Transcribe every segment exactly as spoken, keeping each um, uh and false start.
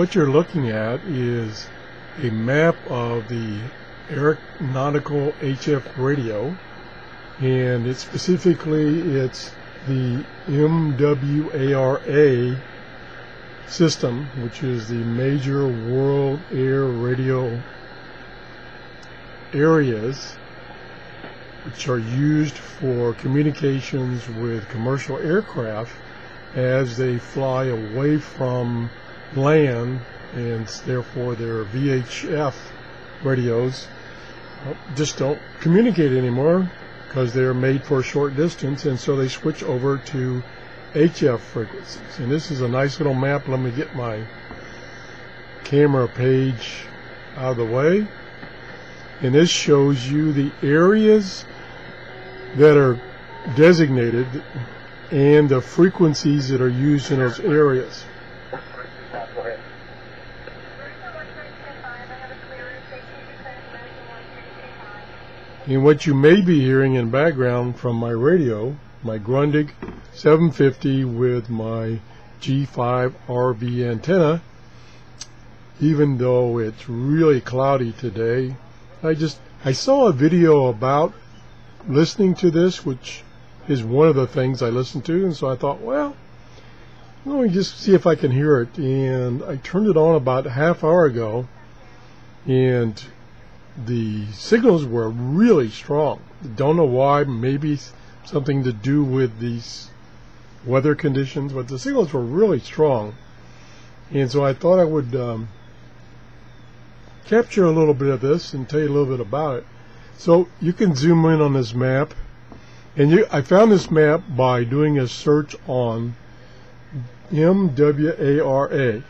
What you're looking at is a map of the aeronautical H F radio, and it's specifically it's the M W A R A system, which is the major world air radio areas, which are used for communications with commercial aircraft as they fly away from land, and therefore their V H F radios just don't communicate anymore because they're made for a short distance, and so they switch over to H F frequencies. And this is a nice little map. Let me get my camera page out of the way. And this shows you the areas that are designated and the frequencies that are used in those areas. And what you may be hearing in background from my radio, my Grundig seven fifty with my G five R V antenna, even though it's really cloudy today. I just I saw a video about listening to this, which is one of the things I listen to, and so I thought, well, let me just see if I can hear it. And I turned it on about a half hour ago, and the signals were really strong. Don't know why. Maybe something to do with these weather conditions, but the signals were really strong. And so I thought I would um, capture a little bit of this and tell you a little bit about it. So you can zoom in on this map, and you, I found this map by doing a search on M W A R A,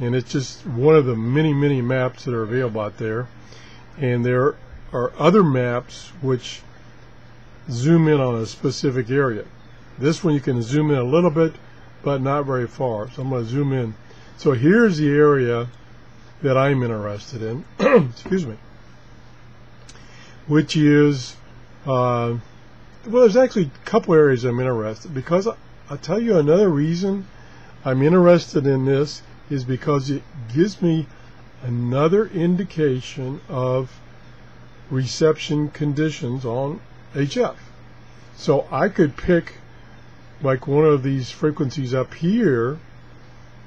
and it's just one of the many, many maps that are available out there. And there are other maps which zoom in on a specific area. This one you can zoom in a little bit, but not very far. So I'm going to zoom in. So here's the area that I'm interested in, excuse me, which is, uh, well, there's actually a couple areas I'm interested in, because I'll tell you another reason I'm interested in this is because it gives me another indication of reception conditions on H F. So I could pick like one of these frequencies up here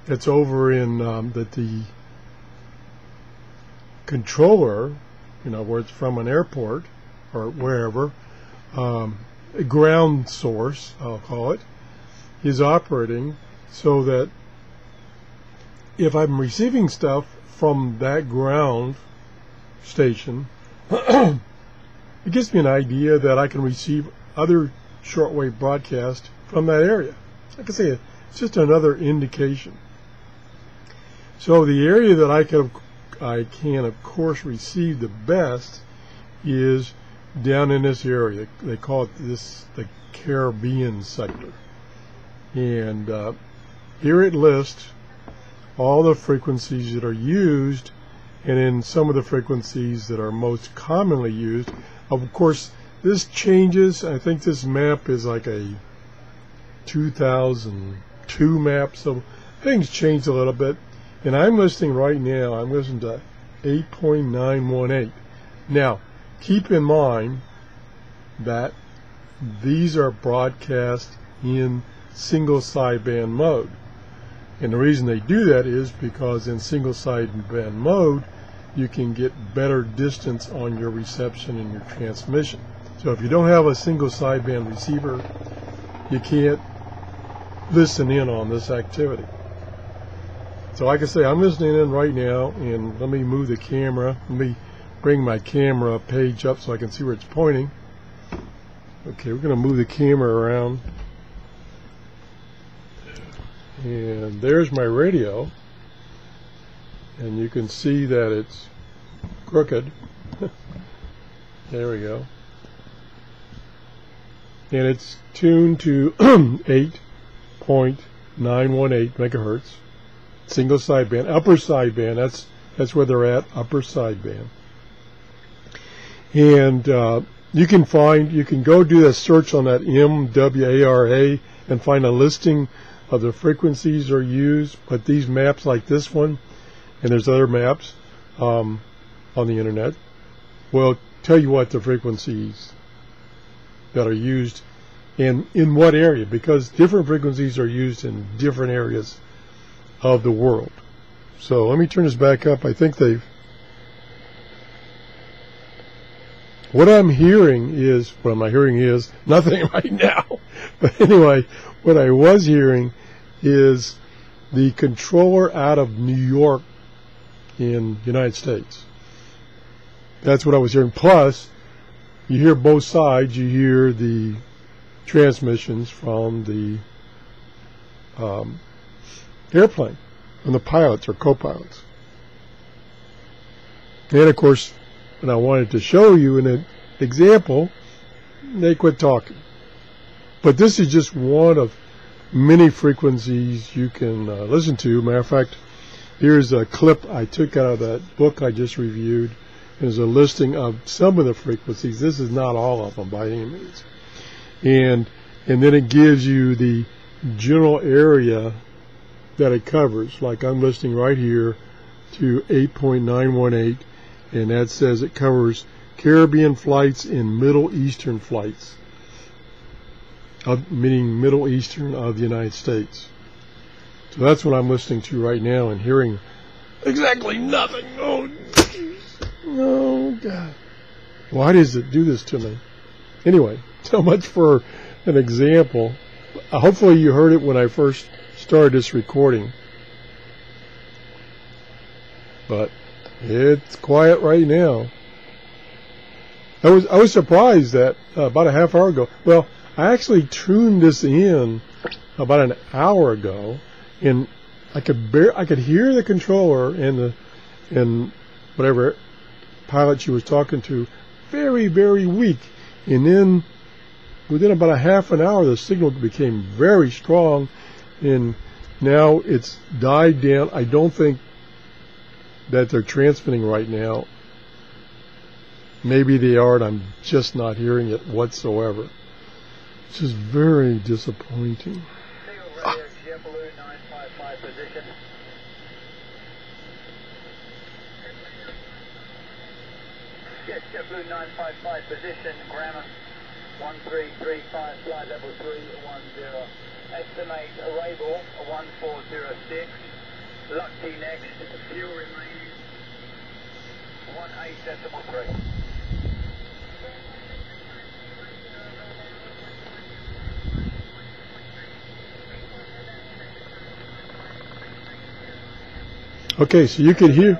that's over in um, that the controller, you know, where it's from an airport or wherever, um, a ground source, I'll call it, is operating, so that if I'm receiving stuff from that ground station, it gives me an idea that I can receive other shortwave broadcasts from that area. Like I say, it's just another indication. So the area that I can I can, of course, receive the best is down in this area. They call it this the Caribbean sector. And uh, here it lists all the frequencies that are used, and in some of the frequencies that are most commonly used. Of course, this changes. I think this map is like a two thousand two map, so things change a little bit. And I'm listening right now, I'm listening to eight point nine one eight. Now, keep in mind that these are broadcast in single sideband mode. And the reason they do that is because in single sideband mode, you can get better distance on your reception and your transmission. So if you don't have a single sideband receiver, you can't listen in on this activity. So like I say, I'm listening in right now, and let me move the camera. Let me bring my camera page up so I can see where it's pointing. Okay, we're going to move the camera around. And there's my radio. And you can see that it's crooked. There we go. And it's tuned to eight point nine one eight megahertz. Single sideband, upper sideband. That's that's where they're at, upper sideband. And uh, you can find, you can go do a search on that M W A R A and find a listing of the frequencies are used, but these maps like this one, and there's other maps um, on the internet, will tell you what the frequencies that are used in in what area, because different frequencies are used in different areas of the world. So let me turn this back up. I think they've what I'm hearing is what my hearing is nothing right now, but anyway, what I was hearing is the controller out of New York in the United States. That's what I was hearing. Plus you hear both sides. You hear the transmissions from the um, airplane, from the pilots or co-pilots. And of course, when I wanted to show you in an example, they quit talking. But this is just one of many frequencies you can uh, listen to. Matter of fact, here's a clip I took out of that book I just reviewed. There's a listing of some of the frequencies. This is not all of them by any means. And and then it gives you the general area that it covers. Like I'm listening right here to eight point nine one eight, and that says it covers Caribbean flights and Middle Eastern flights, of, meaning Middle Eastern of the United States. So that's what I'm listening to right now and hearing exactly nothing. Oh, oh God. Why does it do this to me? Anyway, so much for an example. Hopefully you heard it when I first started this recording. But it's quiet right now. I was I was surprised that uh, about a half hour ago. Well, I actually tuned this in about an hour ago, and I could bear I could hear the controller and the and whatever pilot she was talking to, very very weak, and then within about a half an hour the signal became very strong, and now it's died down. I don't think that they're transmitting right now. Maybe they are, and I'm just not hearing it whatsoever, which is very disappointing. Ah. Yes, JetBlue nine five five position, Graham one three three five, flight level three one zero. Estimate Rabil one four zero six. Lucky next, fuel remaining one eight decimal three. Okay, so you can hear.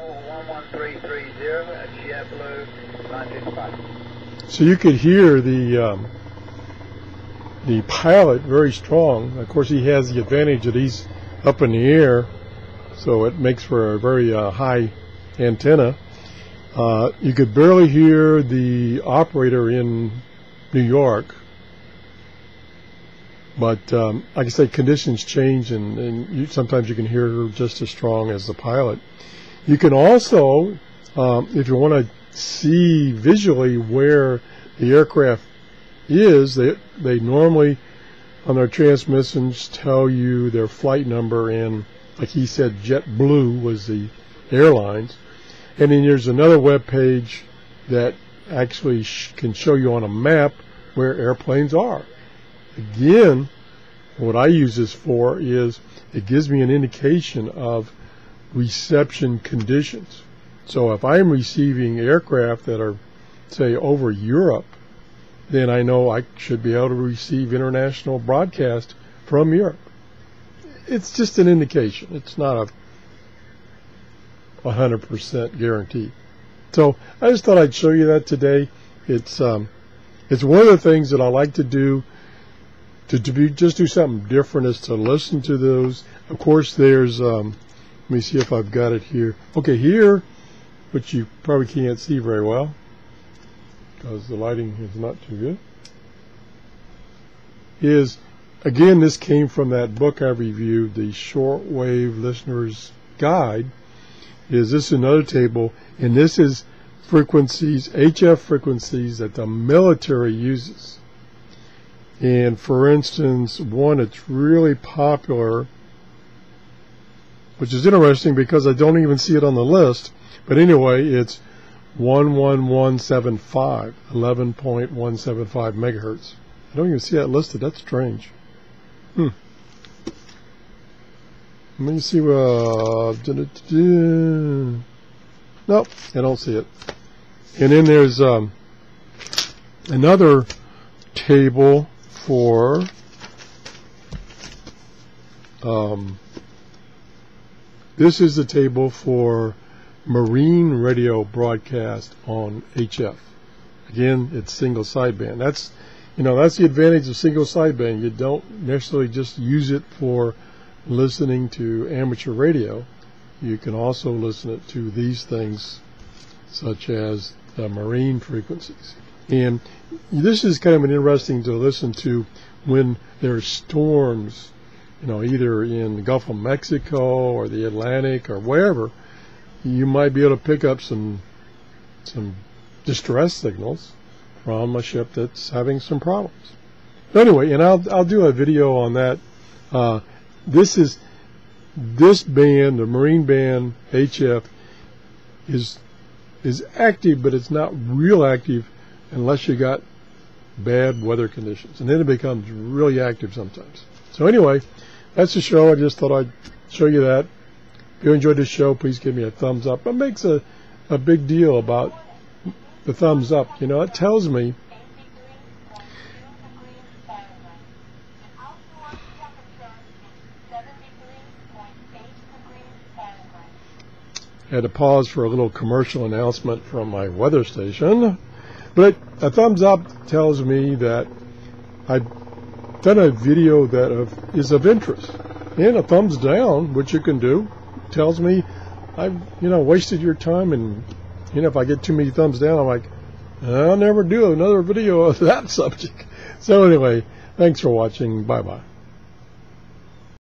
So you could hear the um, the pilot very strong. Of course, he has the advantage that he's up in the air, so it makes for a very uh, high antenna. Uh, you could barely hear the operator in New York, but um, like I say, conditions change, and, and you, sometimes you can hear her just as strong as the pilot. You can also, um, if you want to see visually where the aircraft is, they they normally on their transmissions tell you their flight number, and like he said, JetBlue was the airlines. And then there's another web page that actually sh can show you on a map where airplanes are. Again, what I use this for is it gives me an indication of reception conditions. So if I'm receiving aircraft that are, say, over Europe, then I know I should be able to receive international broadcast from Europe. It's just an indication. It's not a one hundred percent guarantee. So I just thought I'd show you that today. It's um, it's one of the things that I like to do to, to be, just do something different, is to listen to those. Of course, there's, um, let me see if I've got it here. Okay, here, which you probably can't see very well because the lighting is not too good, is, again, this came from that book I reviewed, The Shortwave Listener's Guide. Is this another table, and this is frequencies, H F frequencies that the military uses. And for instance, one that's really popular, which is interesting because I don't even see it on the list, but anyway, it's one one one seven five, eleven point one seven five megahertz. I don't even see that listed. That's strange. Hmm. Let me see. Uh, da, da, da, da. Nope, I don't see it. And then there's um, another table for um, this is the table for marine radio broadcast on H F. Again, it's single sideband. That's, you know, that's the advantage of single sideband. You don't necessarily just use it for listening to amateur radio. You can also listen it to these things, such as the marine frequencies. And this is kind of an interesting to listen to when there's storms, you know, either in the Gulf of Mexico or the Atlantic or wherever. You might be able to pick up some some distress signals from a ship that's having some problems. But anyway, and I'll I'll do a video on that. Uh, this is this band, the marine band H F, is is active, but it's not real active unless you got bad weather conditions, and then it becomes really active sometimes. So anyway, that's the show. I just thought I'd show you that. If you enjoyed this show, please give me a thumbs up. It makes a, a big deal about the thumbs up. You know, it tells me I had to pause for a little commercial announcement from my weather station, but a thumbs up tells me that I've done a video that is of interest, and a thumbs down, which you can do, tells me I've, you know, wasted your time. And, you know, if I get too many thumbs down, I'm like, I'll never do another video of that subject. So anyway, thanks for watching. Bye-bye.